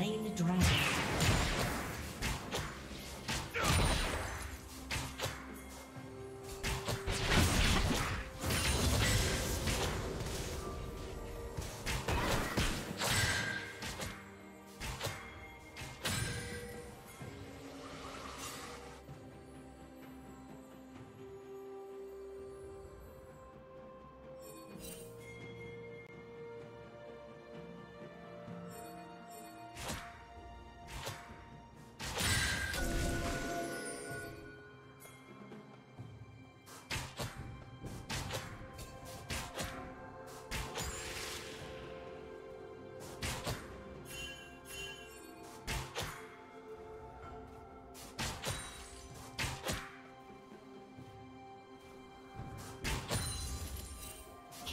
slain the dragon.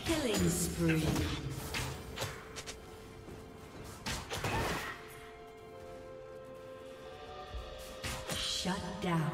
Killing spree. Shut down.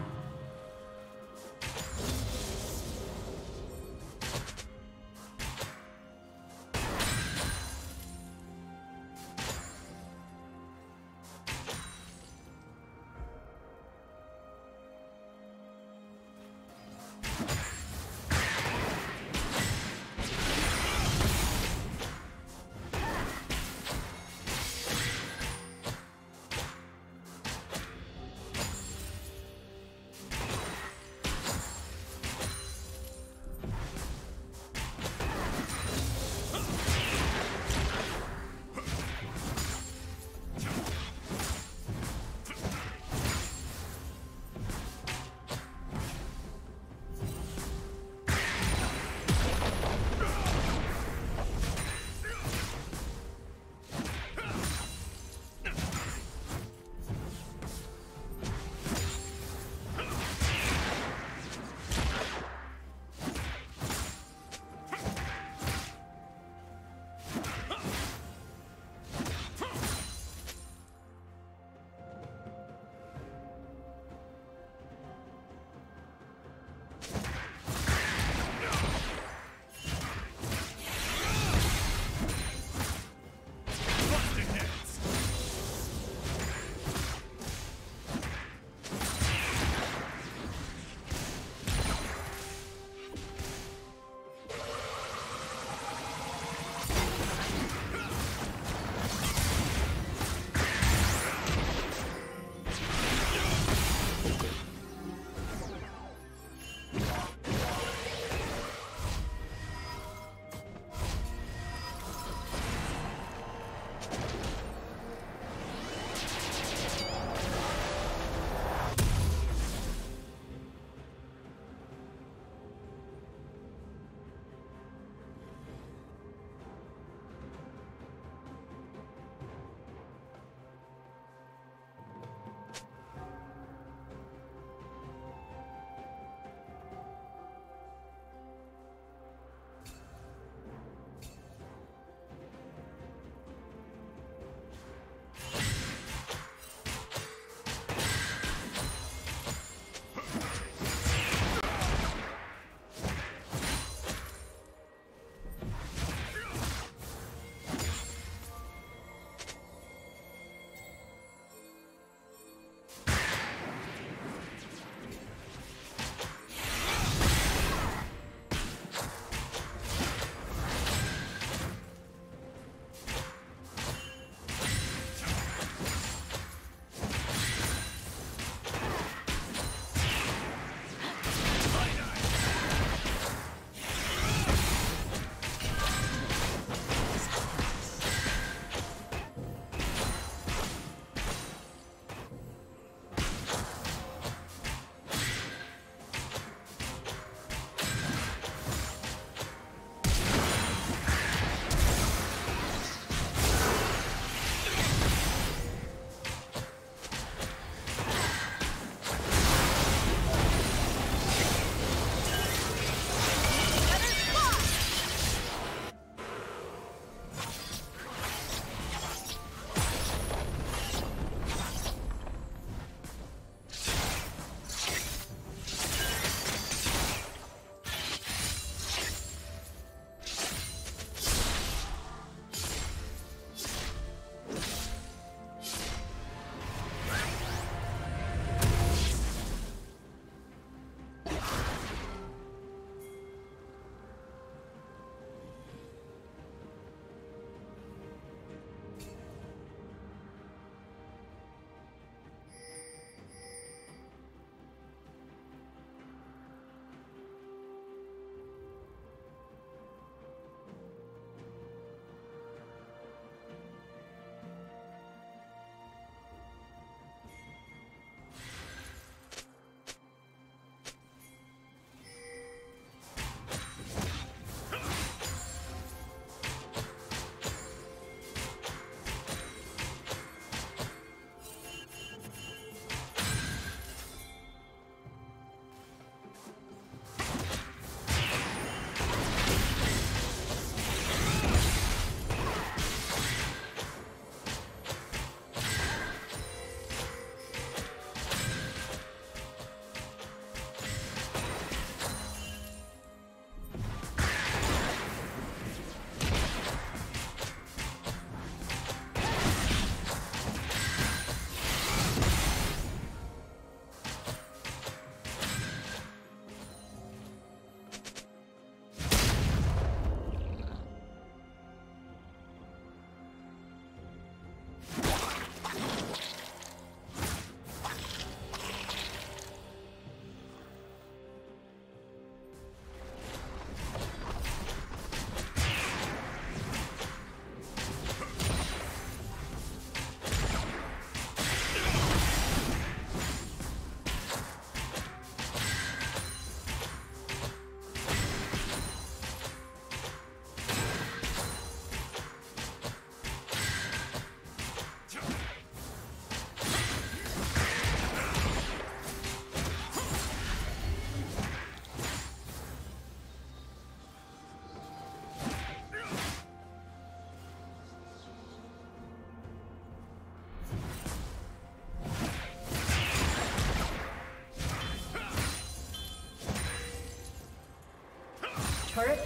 Turret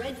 Red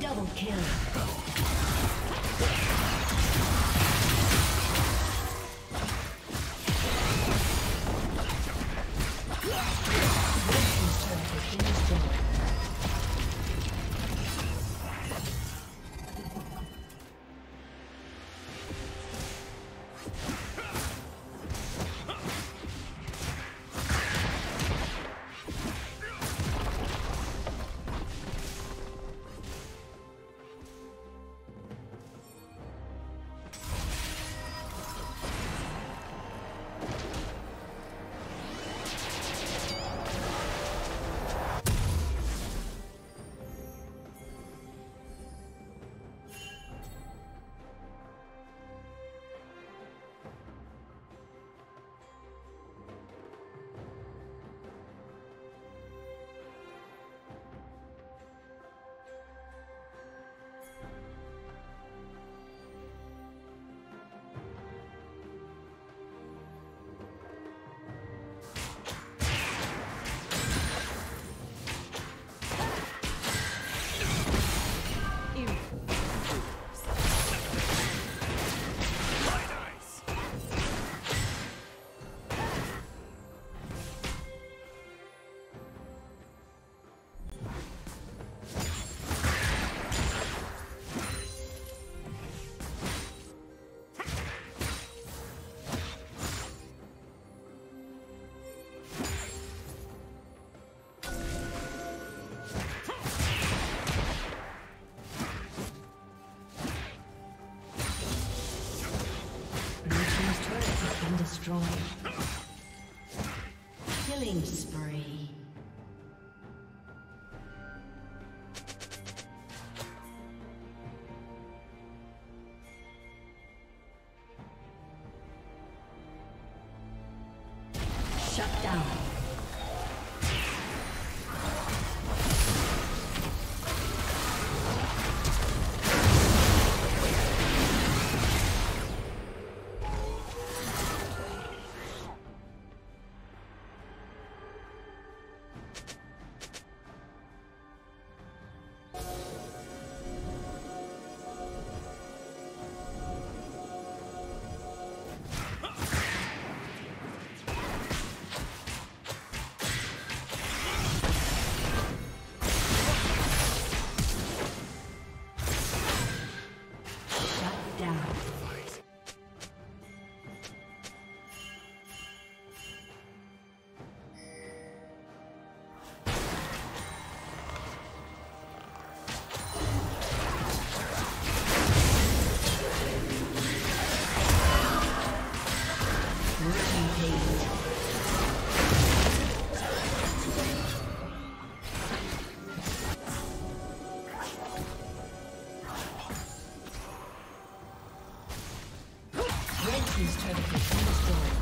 Double kill. Killing spree. Shut down. team's turret has been destroyed.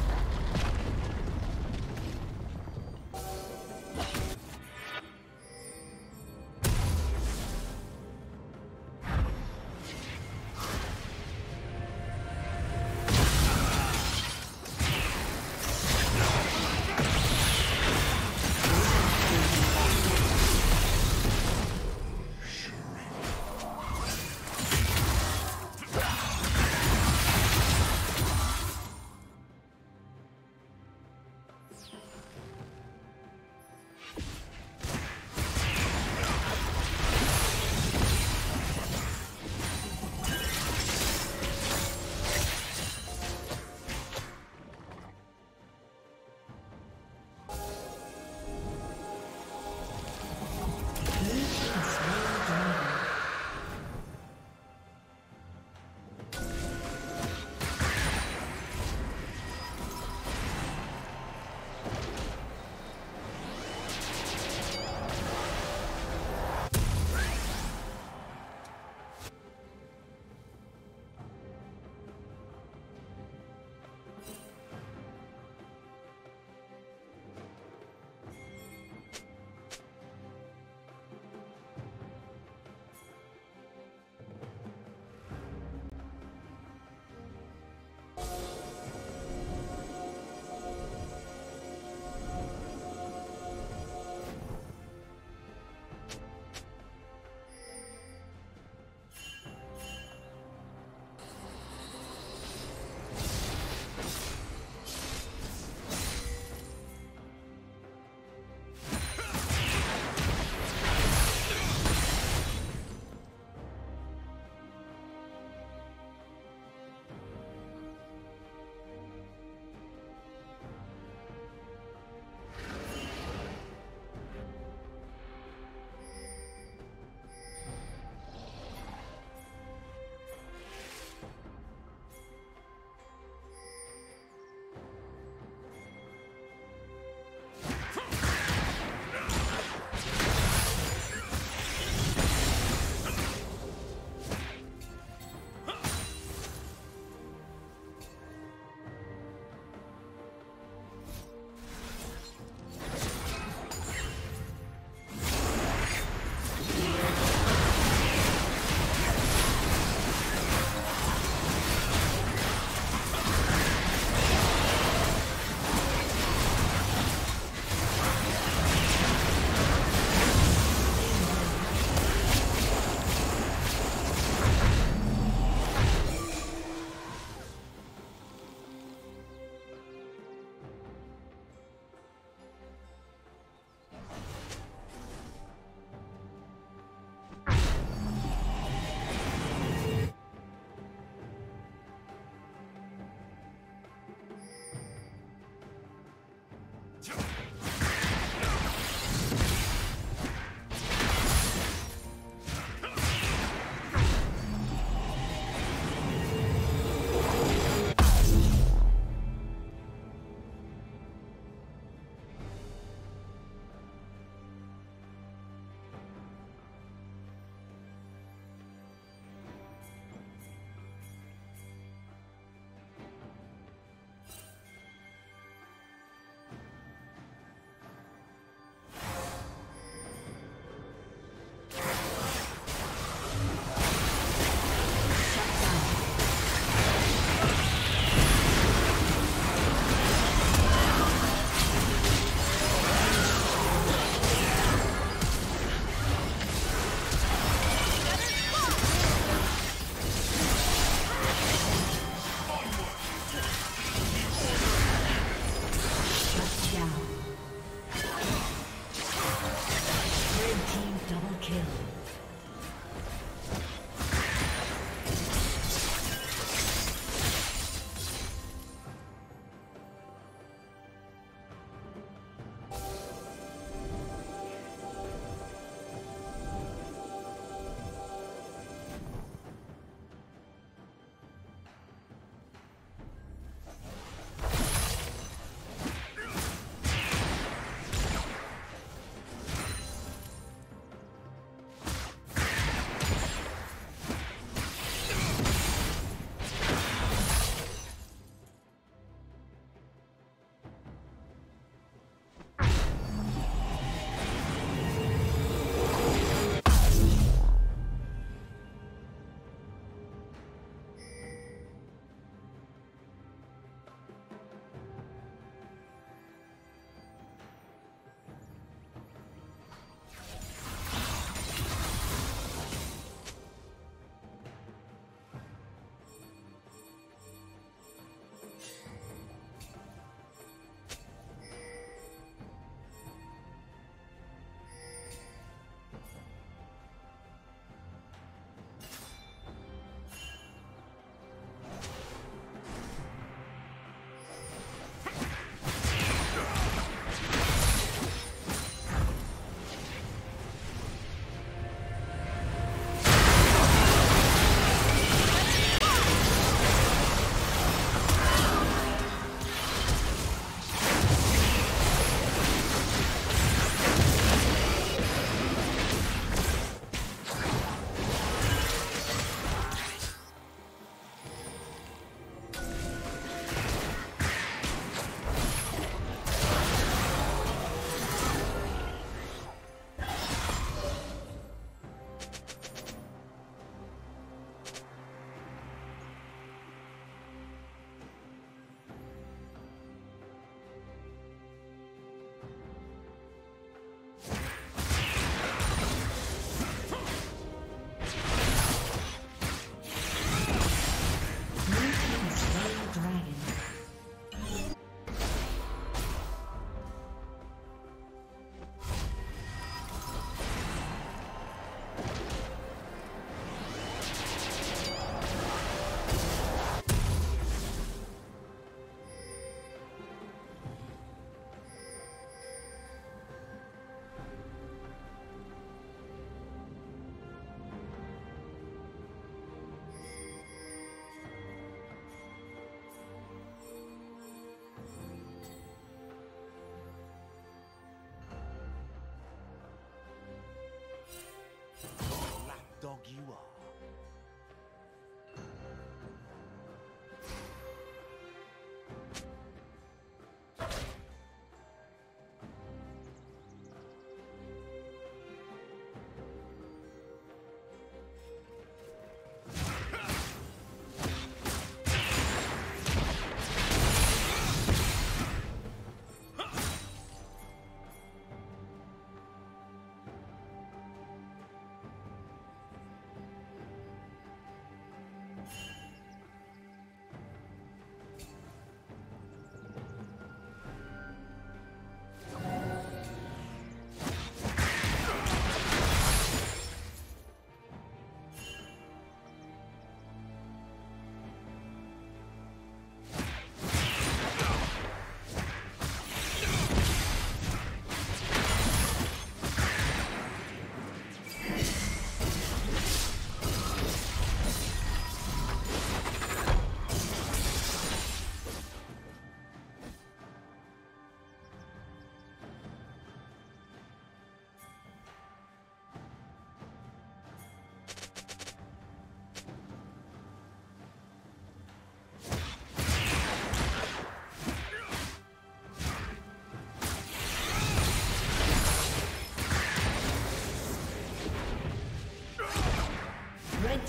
Red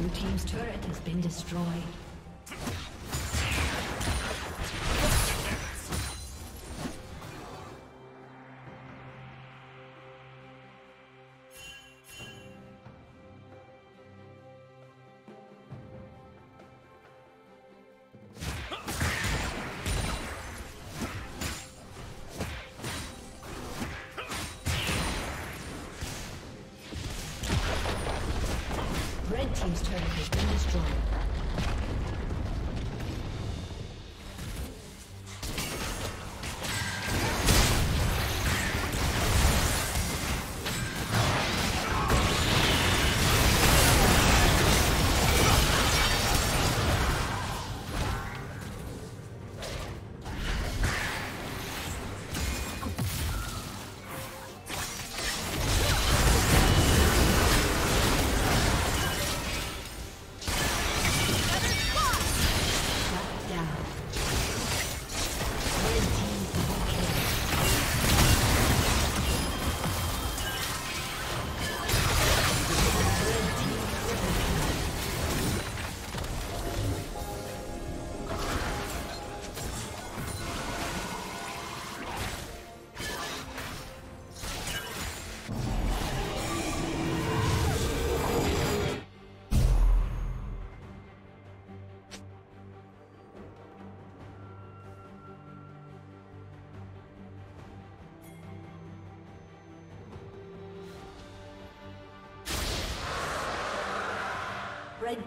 Your team's turret has been destroyed. Team's turret has been destroyed. Red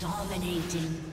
Dominating.